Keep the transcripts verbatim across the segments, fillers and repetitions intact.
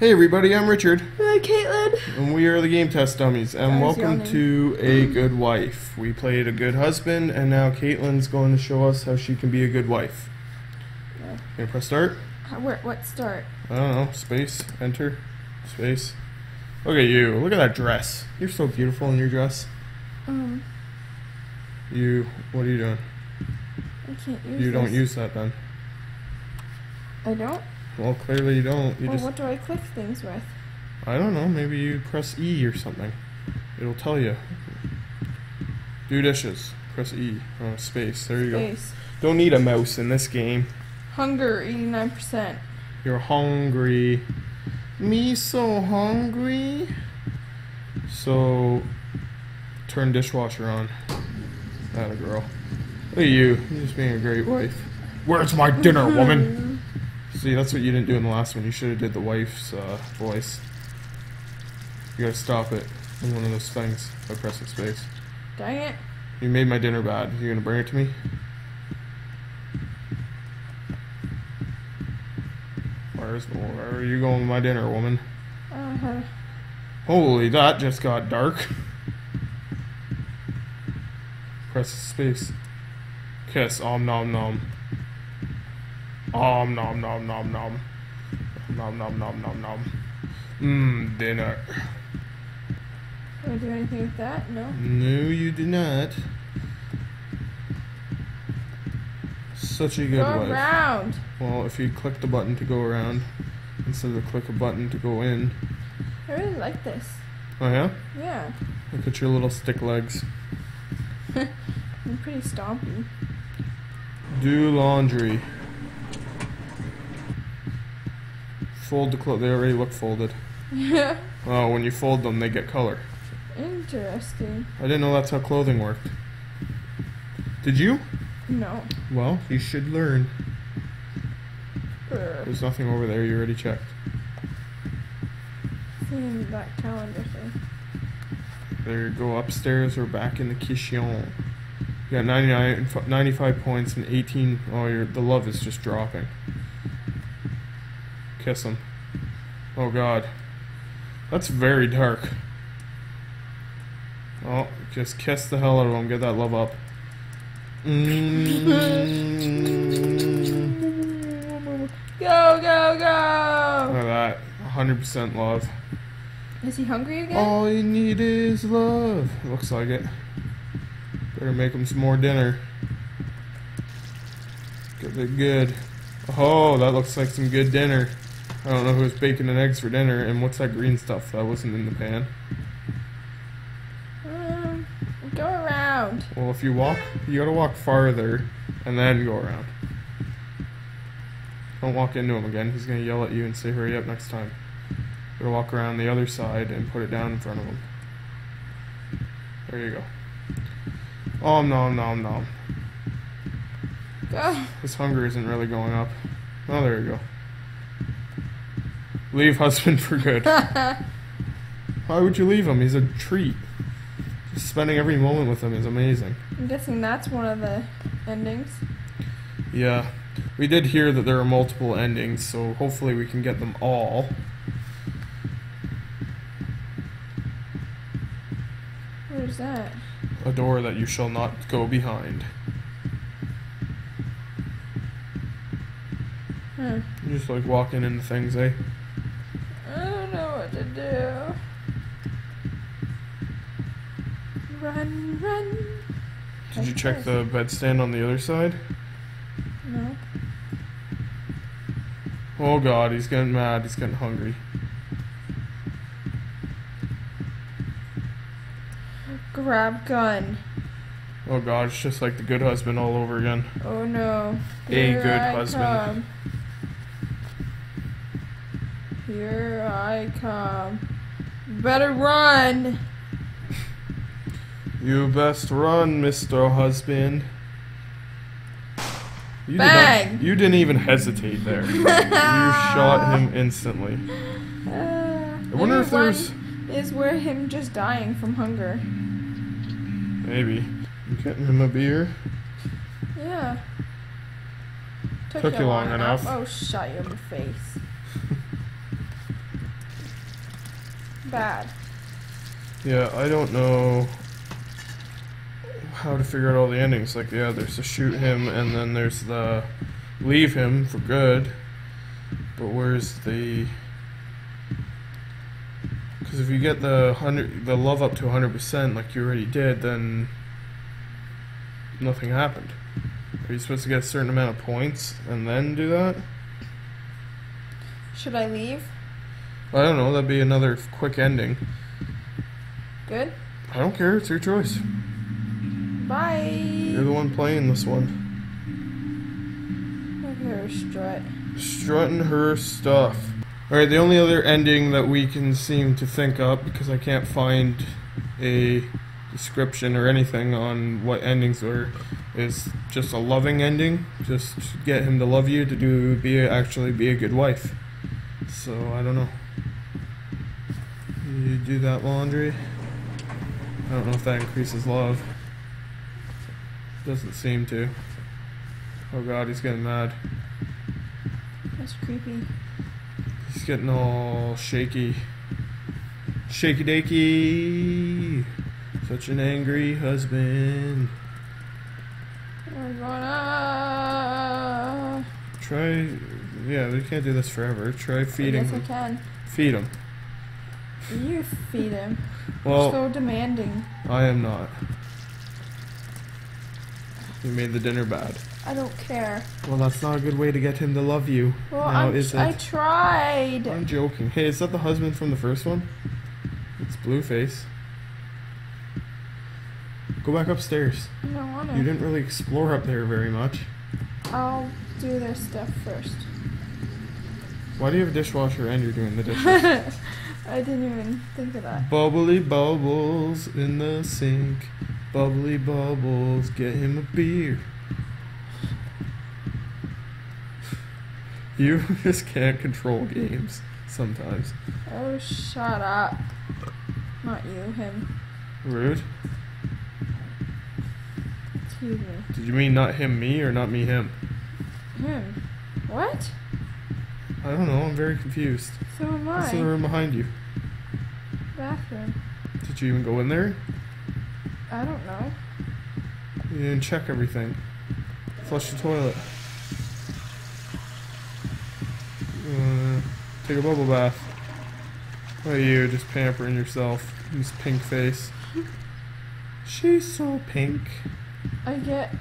Hey everybody, I'm Richard. I'm Caitlin. And we are the Game Test Dummies. And welcome to A Good Wife. We played A Good Husband, and now Caitlin's going to show us how she can be a good wife. Yeah. Gonna press start? How, where, what start? I don't know. Space. Enter. Space. Look at you. Look at that dress. You're so beautiful in your dress. Um. You. What are you doing? I can't use You don't this. use that then. I don't? Well, clearly you don't. You well, just, what do I click things with? I don't know. Maybe you press E or something. It'll tell you. Do dishes. Press E. Oh, space. There you space. go. Don't need a mouse in this game. Hunger, eighty-nine percent. You're hungry. Me so hungry. So, turn dishwasher on. Atta girl. Look at you. You're just being a great wife. Where's my dinner, woman? See, that's what you didn't do in the last one. You should have did the wife's uh, voice. You gotta stop it in one of those things by pressing space. Dang it. You made my dinner bad. You gonna bring it to me? Where's the, where are you going with my dinner, woman? Uh-huh. Holy, that just got dark. Press space. Kiss. Om nom nom. Om nom nom nom nom. Nom nom nom nom nom. Mmm, dinner. Did I do anything with that? No? No, you did not. Such a good wife. Go around! Well, if you click the button to go around, instead of click a button to go in. I really like this. Oh yeah? Yeah. Look at your little stick legs. I'm pretty stompy. Do laundry. Fold the clothes. They already look folded. Yeah. Oh, when you fold them, they get color. Interesting. I didn't know that's how clothing worked. Did you? No. Well, you should learn. Burp. There's nothing over there. You already checked. Seeing that calendar thing. There you go. Upstairs or back in the kitchen. You got ninety-nine, ninety-five points and eighteen. Oh, your the love is just dropping. Kiss him. Oh god. That's very dark. Oh, just kiss the hell out of him. Get that love up. Mm-hmm. Go, go, go! Look at that. one hundred percent love. Is he hungry again? All you need is love. Looks like it. Better make him some more dinner. Get it good. Oh, that looks like some good dinner. I don't know who's bacon and eggs for dinner, and what's that green stuff that wasn't in the pan? Um, go around. Well, if you walk, you gotta walk farther, and then go around. Don't walk into him again. He's gonna yell at you and say, hurry up next time. You gotta walk around the other side and put it down in front of him. There you go. Om nom nom nom. Go. His hunger isn't really going up. Oh, there you go. Leave husband for good. Why would you leave him? He's a treat. Just spending every moment with him is amazing. I'm guessing that's one of the endings. Yeah. We did hear that there are multiple endings, so hopefully we can get them all. Where's that? A door that you shall not go behind. Hmm. You're just like walking into things, eh? I don't know what to do. Run, run. Did you check the bedstand on the other side? No. Oh god, he's getting mad. He's getting hungry. Grab gun. Oh god, it's just like The Good Husband all over again. Oh no. Here A good I husband. Come. Here I come. Better run! You best run, Mister Husband. You Bang! Did not, you didn't even hesitate there. You shot him instantly. Uh, I wonder if there's... Is where him just dying from hunger. Maybe. You getting him a beer? Yeah. Took, Took you long, long enough. enough. Oh, shut your face. bad. Yeah, I don't know how to figure out all the endings. Like, yeah, there's the shoot him, and then there's the leave him for good. But where's the... Because if you get the hundred, the love up to one hundred percent like you already did, then nothing happened. Are you supposed to get a certain amount of points and then do that? Should I leave? I don't know. That'd be another quick ending. Good? I don't care. It's your choice. Bye. You're the one playing this one. Look at her strut. Strutting her stuff. Alright, the only other ending that we can seem to think up, because I can't find a description or anything on what endings are, is just a loving ending. Just get him to love you to do be actually be a good wife. So, I don't know. You do that laundry? I don't know if that increases love. Doesn't seem to. Oh god, he's getting mad. That's creepy. He's getting all shaky. Shaky dakey! Such an angry husband. We're gonna... Try... Yeah, we can't do this forever. Try feeding him. Yes, I can. Feed him. You feed him. Well, you're so demanding. I am not. You made the dinner bad. I don't care. Well, that's not a good way to get him to love you. Well, now, I'm, is it? I tried. I'm joking. Hey, is that the husband from the first one? It's Blueface. Go back upstairs. I don't want to. You didn't really explore up there very much. I'll do their stuff first. Why do you have a dishwasher and you're doing the dishes? I didn't even think of that. Bubbly bubbles in the sink. Bubbly bubbles, get him a beer. You just can't control games sometimes. Oh, shut up. Not you, him. Rude? Excuse me. Did you mean not him, me, or not me, him? Him. What? I don't know. I'm very confused. So am I. What's in the room behind you? Bathroom. Did you even go in there? I don't know. You didn't check everything. Flush the toilet. Uh, take a bubble bath. Oh, you just pampering yourself. This pink face. She's so pink. I get.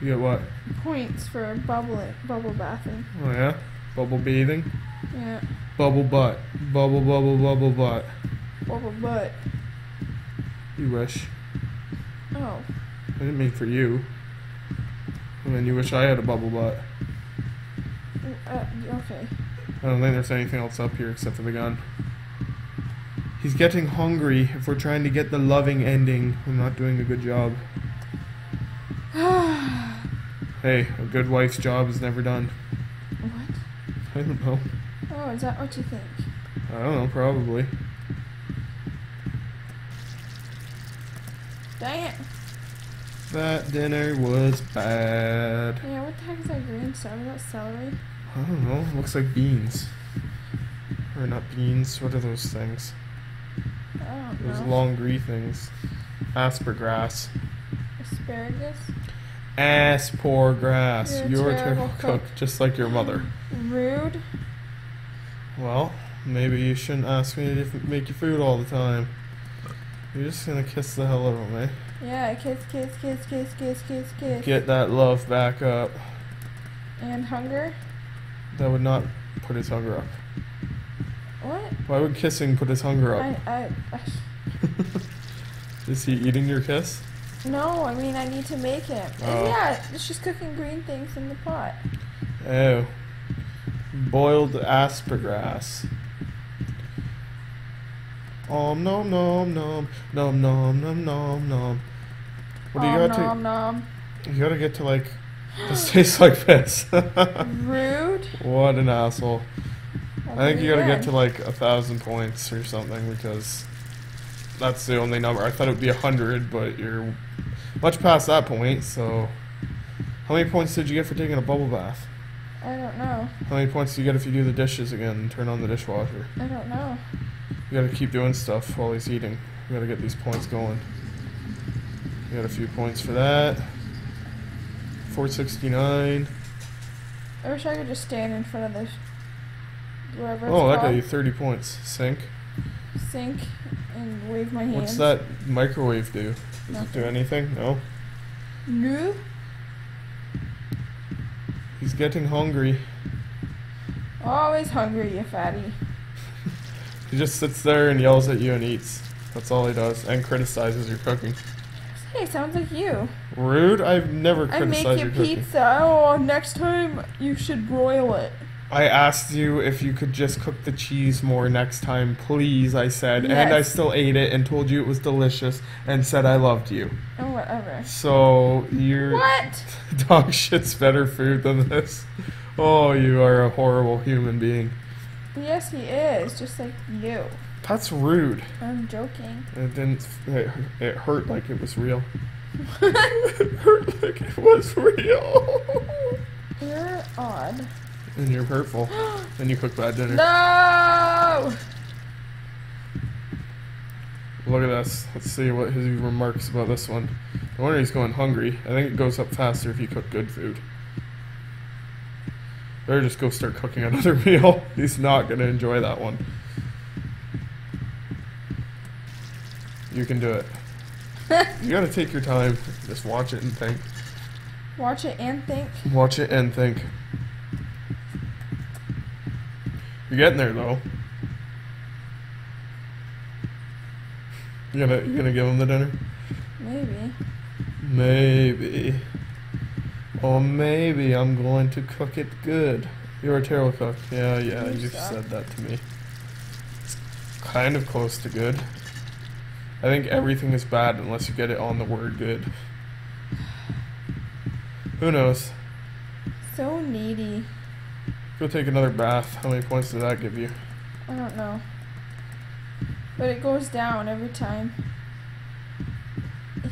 You get what? Points for bubble bubble bathing. Oh yeah, bubble bathing. Yeah. Bubble butt. Bubble bubble bubble butt. Bubble butt. You wish. Oh. I didn't mean for you. And then you wish I had a bubble butt. Uh, okay. I don't think there's anything else up here except for the gun. He's getting hungry. If we're trying to get the loving ending, we're not doing a good job. Hey, a good wife's job is never done. What? I don't know. Oh, is that what you think? I don't know, probably. Dang it. That dinner was bad. Yeah, what the heck is that green stuff? Is that celery? I don't know. It looks like beans. Or not beans. What are those things? I don't know. Those long green things. Aspergrass. Asparagus? Aspergrass. You're, You're a terrible, terrible cook. cook, just like your mother. Rude. Well, maybe you shouldn't ask me to make you food all the time. You're just gonna kiss the hell out of me. Yeah, kiss, kiss, kiss, kiss, kiss, kiss, kiss. Get that love back up. And hunger? That would not put his hunger up. What? Why would kissing put his hunger up? I, I, I... Is he eating your kiss? No, I mean I need to make him. Oh. Yeah, she's cooking green things in the pot. Oh. Boiled asparagus. Om nom nom nom nom nom nom nom nom. What do you got to? Nom nom. You gotta get to like. This tastes like this. Rude. What an asshole! That's I think you gotta good. get to like a thousand points or something because that's the only number. I thought it would be a hundred, but you're much past that point. So, how many points did you get for taking a bubble bath? I don't know. How many points do you get if you do the dishes again and turn on the dishwasher? I don't know. You gotta keep doing stuff while he's eating. You gotta get these points going. We got a few points for that. four sixty-nine. I wish I could just stand in front of this. Wherever it's oh, that got you thirty points. Sink. Sink and wave my hands. What's that microwave do? Does Nothing. It do anything? No? No. He's getting hungry. Always hungry, you fatty. He just sits there and yells at you and eats. That's all he does. And criticizes your cooking. Hey, sounds like you. Rude? I've never criticized your cooking. I make you pizza. Oh, next time you should broil it. I asked you if you could just cook the cheese more next time, please, I said. Yes. And I still ate it and told you it was delicious and said I loved you. Oh, whatever. So, you're... What? Dog shit's better food than this. Oh, you are a horrible human being. Yes, he is, just like you. That's rude. I'm joking. It didn't... It, it hurt like it was real. It hurt like it was real. You're odd. And you're hurtful. And you cook bad dinner. No! Look at this. Let's see what his remarks about this one. No wonder he's going hungry. I think it goes up faster if you cook good food. Better just go start cooking another meal. He's not going to enjoy that one. You can do it. You got to take your time. Just watch it and think. Watch it and think? Watch it and think. You're getting there, though. You gonna, you gonna give him the dinner? Maybe. Maybe. Or maybe I'm going to cook it good. You're a terrible cook. Yeah, yeah, you you've said that to me. It's kind of close to good. I think everything is bad unless you get it on the word good. Who knows? So needy. Go take another bath. How many points did that give you? I don't know. But it goes down every time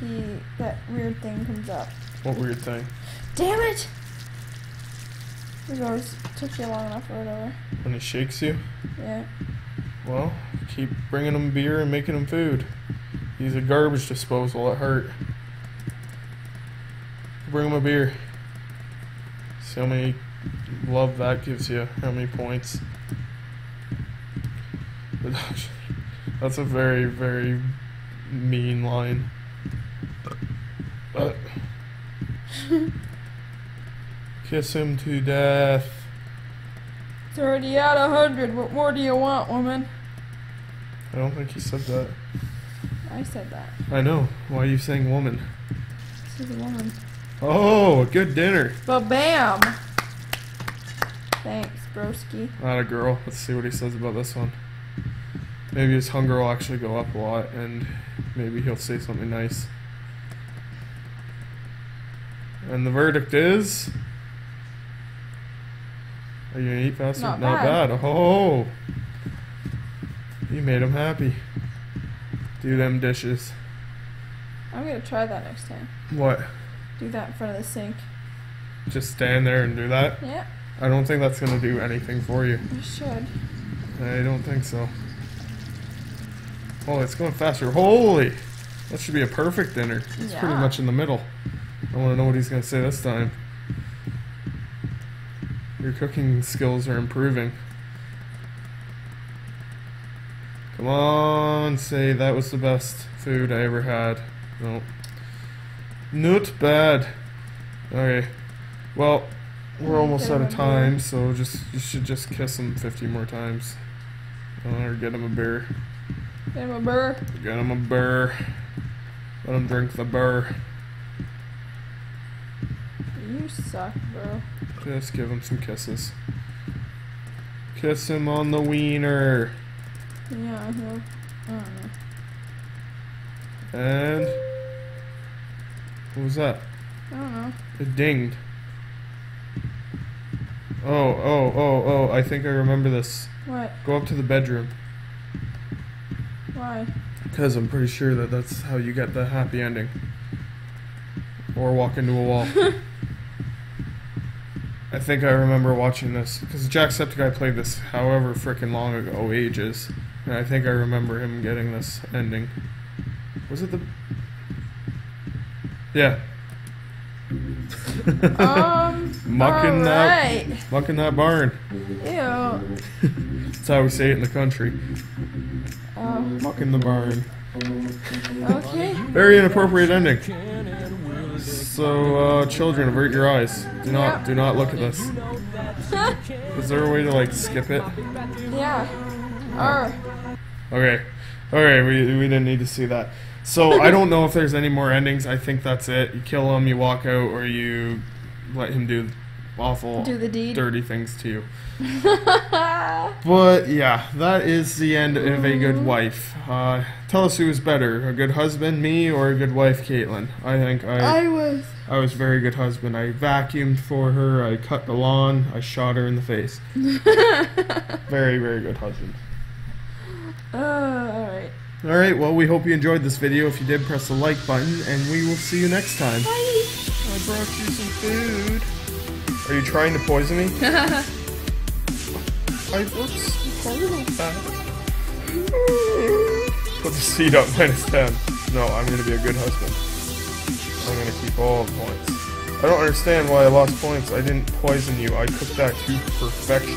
he that weird thing comes up. What weird thing? Damn it! It goes, took you long enough or whatever. When he shakes you? Yeah. Well, keep bringing him beer and making him food. He's a garbage disposal at heart. Bring him a beer. See how many... Love that gives you how many points? That's a very, very mean line. But kiss him to death. It's already at a hundred. What more do you want, woman? I don't think you said that. I said that. I know. Why are you saying woman? She's a woman. Oh, good dinner. Ba-bam. Thanks, broski. Not a girl. Let's see what he says about this one. Maybe his hunger will actually go up a lot, and maybe he'll say something nice. And the verdict is... Are you going to eat faster? Not, Not bad. bad. Oh! You made him happy. Do them dishes. I'm going to try that next time. What? Do that in front of the sink. Just stand there and do that? Yeah. I don't think that's going to do anything for you. It should. I don't think so. Oh, it's going faster. Holy! That should be a perfect dinner. It's yeah. pretty much in the middle. I want to know what he's going to say this time. Your cooking skills are improving. Come on, say that was the best food I ever had. No. Not bad. Okay. Well... We're almost out of time, so just you should just kiss him fifty more times. Or get him a beer. Get him a beer. Get him a beer. Let him drink the beer. You suck, bro. Just give him some kisses. Kiss him on the wiener. Yeah, I hope. I don't know. And... What was that? I don't know. It dinged. Oh, oh, oh, oh, I think I remember this. What? Go up to the bedroom. Why? Because I'm pretty sure that that's how you get the happy ending. Or walk into a wall. I think I remember watching this. Because Jacksepticeye played this however frickin' long ago, ages. And I think I remember him getting this ending. Was it the... Yeah. Um, mucking right. that, mucking that barn. Ew. That's how we say it in the country. Um, mucking the barn. Okay. Very inappropriate ending. So, uh, children, avert your eyes. Do not, yep. do not look at this. Is there a way to like skip it? Yeah. Oh. Okay. Okay. We we didn't need to see that. So I don't know if there's any more endings. I think that's it. You kill him, you walk out, or you let him do awful, do the deed. dirty things to you. But yeah, that is the end of A Good Wife. Uh, tell us who was better, a good husband, me, or a good wife, Caitlin? I think I. I was. I was a very good husband. I vacuumed for her. I cut the lawn. I shot her in the face. Very, very good husband. Uh, all right. Alright, well, we hope you enjoyed this video. If you did, press the like button, and we will see you next time. Bye. I brought you some food. Are you trying to poison me? I look so bad. Put the seed up, minus ten. No, I'm going to be a good husband. I'm going to keep all the points. I don't understand why I lost points. I didn't poison you. I cooked that to perfection.